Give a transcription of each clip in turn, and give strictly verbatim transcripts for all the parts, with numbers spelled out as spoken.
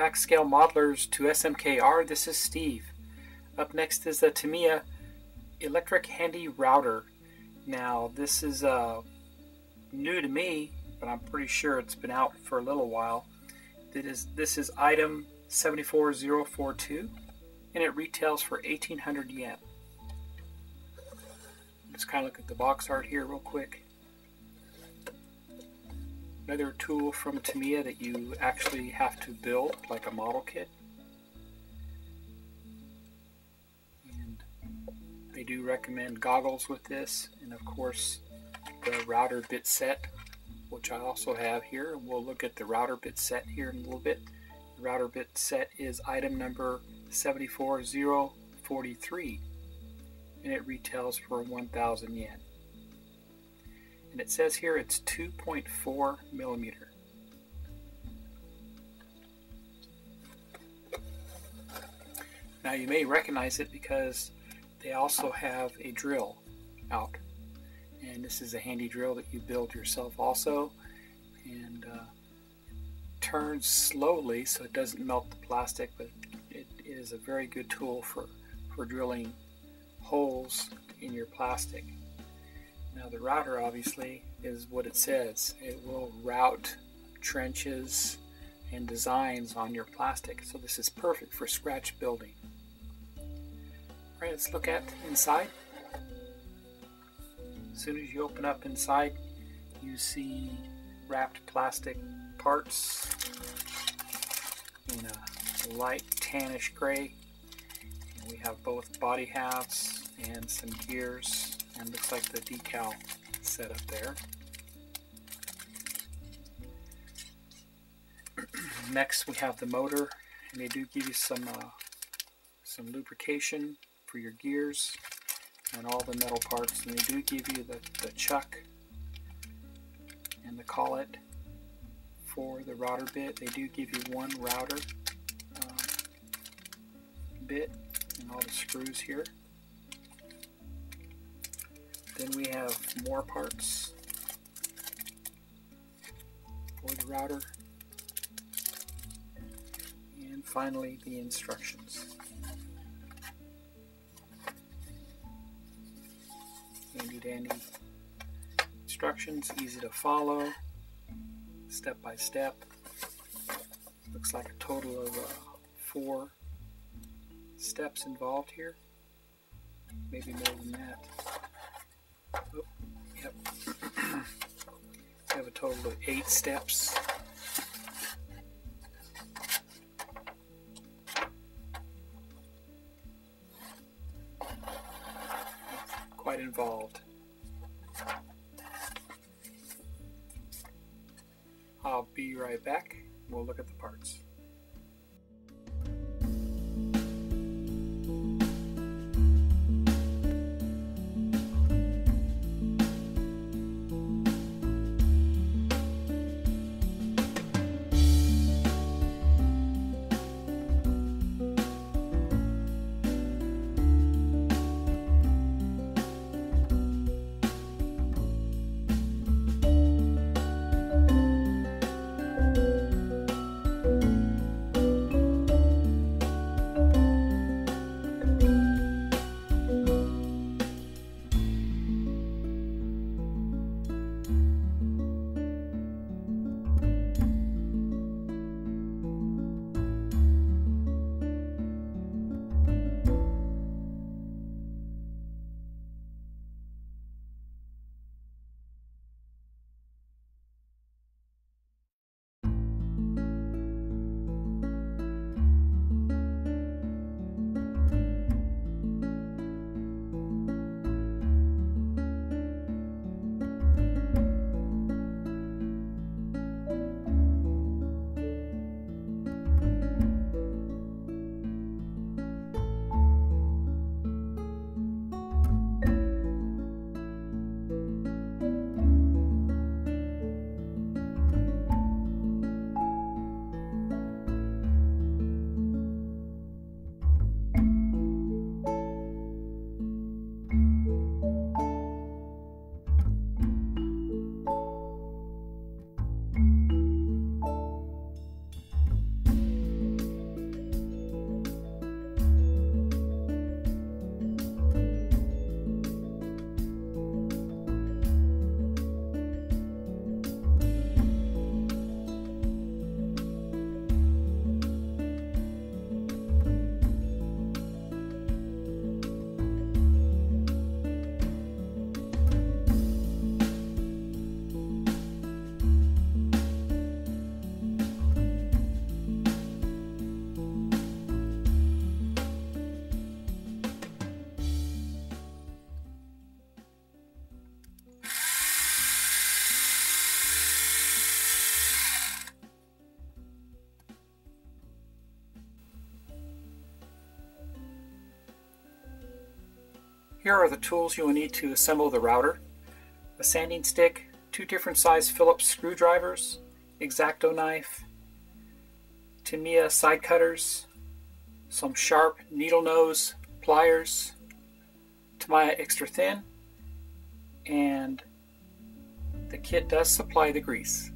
Backscale Modelers to S M K R. This is Steve. Up next is the Tamiya Electric Handy Router. Now this is uh, new to me, but I'm pretty sure it's been out for a little while. That is, this is item seven four zero four two, and it retails for eighteen hundred yen. Let's kind of look at the box art here real quick. Another tool from Tamiya that you actually have to build, like a model kit. And they do recommend goggles with this, and of course the router bit set, which I also have here. We'll look at the router bit set here in a little bit. The router bit set is item number seven four zero four three, and it retails for one thousand yen. And it says here it's two point four millimeter. Now you may recognize it because they also have a drill out, and this is a handy drill that you build yourself also, and uh, it turns slowly so it doesn't melt the plastic, but it is a very good tool for, for drilling holes in your plastic. Now the router obviously is what it says. It will route trenches and designs on your plastic. So this is perfect for scratch building. All right, let's look at inside. As soon as you open up inside, you see wrapped plastic parts in a light tannish gray. And we have both body halves and some gears. And looks like the decal set up there. Next we have the motor, and they do give you some uh, some lubrication for your gears and all the metal parts, and they do give you the, the chuck and the collet for the router bit. They do give you one router uh, bit and all the screws here. Then we have more parts for the router, and finally the instructions. Handy dandy instructions, easy to follow, step by step. Looks like a total of uh, four steps involved here, maybe more than that. Oh, yep. We have a total of eight steps. Quite involved. I'll be right back. We'll look at the parts. Thank you. Here are the tools you will need to assemble the router: a sanding stick, two different size Phillips screwdrivers, X-Acto knife, Tamiya side cutters, some sharp needle nose pliers, Tamiya extra thin, and the kit does supply the grease.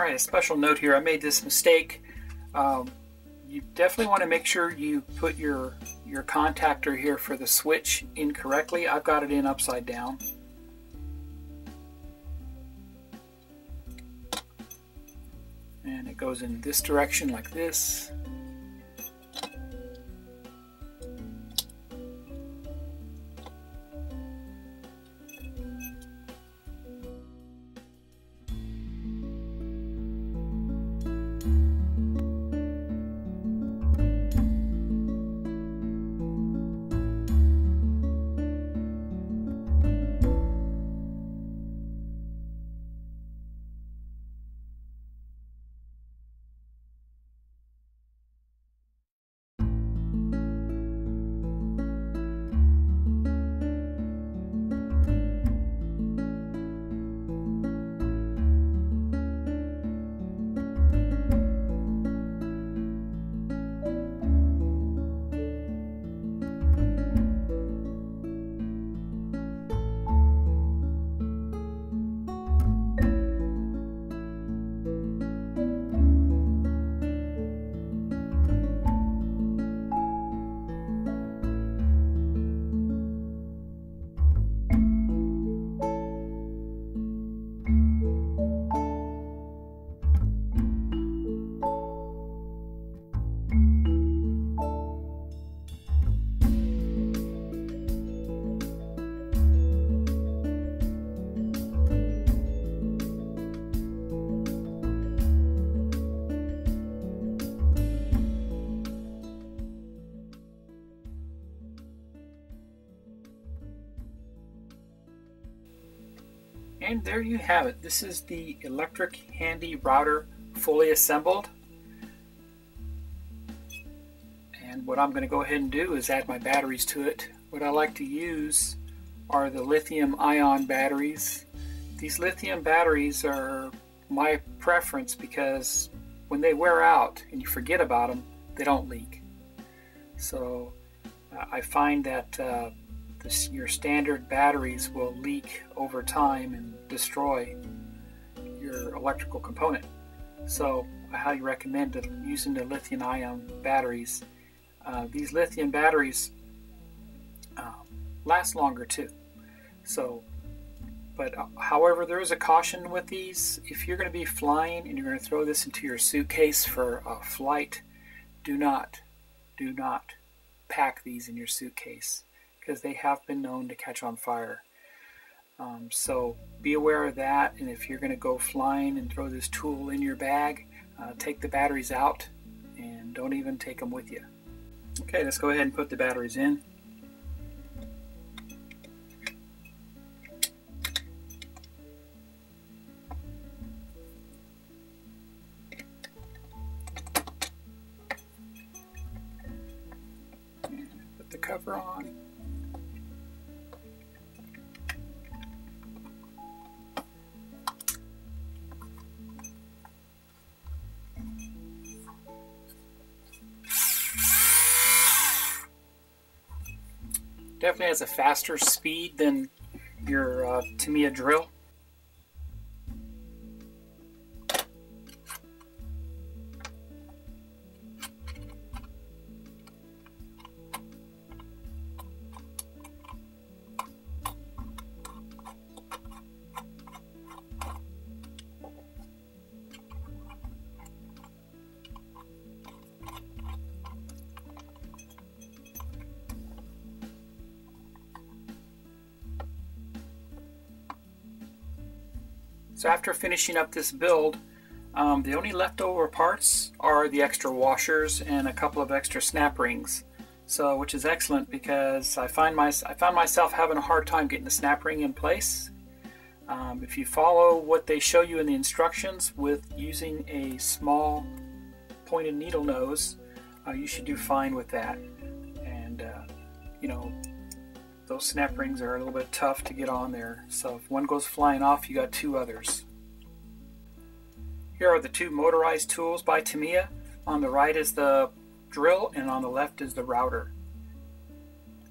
All right, a special note here. I made this mistake. Um, you definitely want to make sure you put your, your contactor here for the switch incorrectly. I've got it in upside down. And it goes in this direction like this. And there you have it. This is the Electric Handy router fully assembled. And what I'm going to go ahead and do is add my batteries to it. What I like to use are the lithium ion batteries. These lithium batteries are my preference because when they wear out and you forget about them, they don't leak. So uh, I find that uh, This, your standard batteries will leak over time and destroy your electrical component. So I highly recommend using the lithium ion batteries. Uh, these lithium batteries uh, last longer too. So, but uh, however, there is a caution with these. If you're going to be flying and you're going to throw this into your suitcase for a flight, do not, do not pack these in your suitcase, because they have been known to catch on fire. Um, so be aware of that, and if you're going to go flying and throw this tool in your bag, uh, take the batteries out and don't even take them with you. Okay, let's go ahead and put the batteries in. And put the cover on. Definitely has a faster speed than your uh, Tamiya drill. So after finishing up this build, um, the only leftover parts are the extra washers and a couple of extra snap rings. So, which is excellent because I find my I found myself having a hard time getting the snap ring in place. Um, if you follow what they show you in the instructions with using a small pointed needle nose, uh, you should do fine with that. And uh, you know, those snap rings are a little bit tough to get on there, so if one goes flying off, you got two others. Here are the two motorized tools by Tamiya. On the right is the drill, and on the left is the router.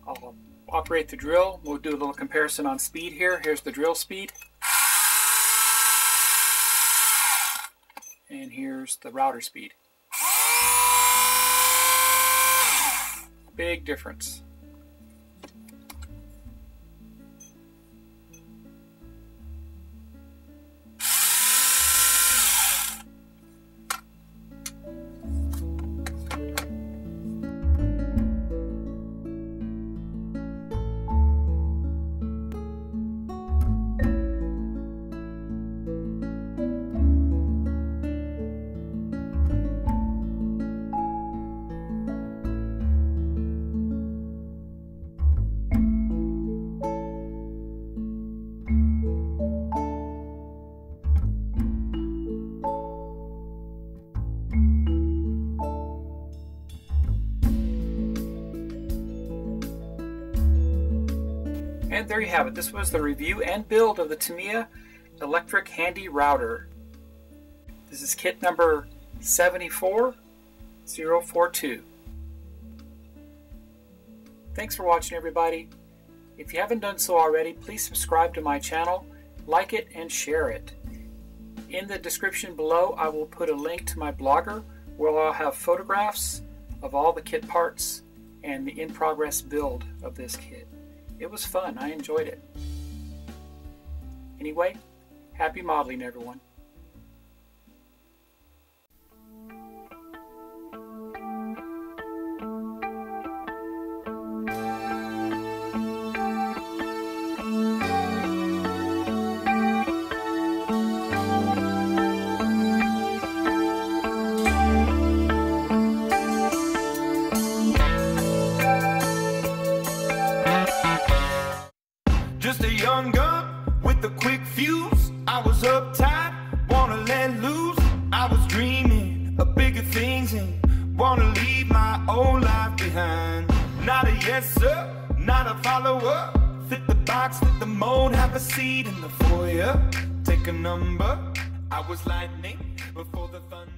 I'll operate the drill. We'll do a little comparison on speed here. Here's the drill speed. and here's the router speed. Big difference. And there you have it. This was the review and build of the Tamiya Electric Handy Router. This is kit number seven four zero four two. Thanks for watching, everybody. If you haven't done so already, please subscribe to my channel, like it, and share it. In the description below, I will put a link to my blogger where I'll have photographs of all the kit parts and the in-progress build of this kit. It was fun. I enjoyed it. Anyway, happy modeling, everyone. Just a young gun with a quick fuse. I was uptight, wanna let loose. I was dreaming of bigger things and wanna leave my old life behind. Not a yes sir, not a follower. Fit the box, fit the mold, have a seat in the foyer. Take a number, I was lightning before the thunder.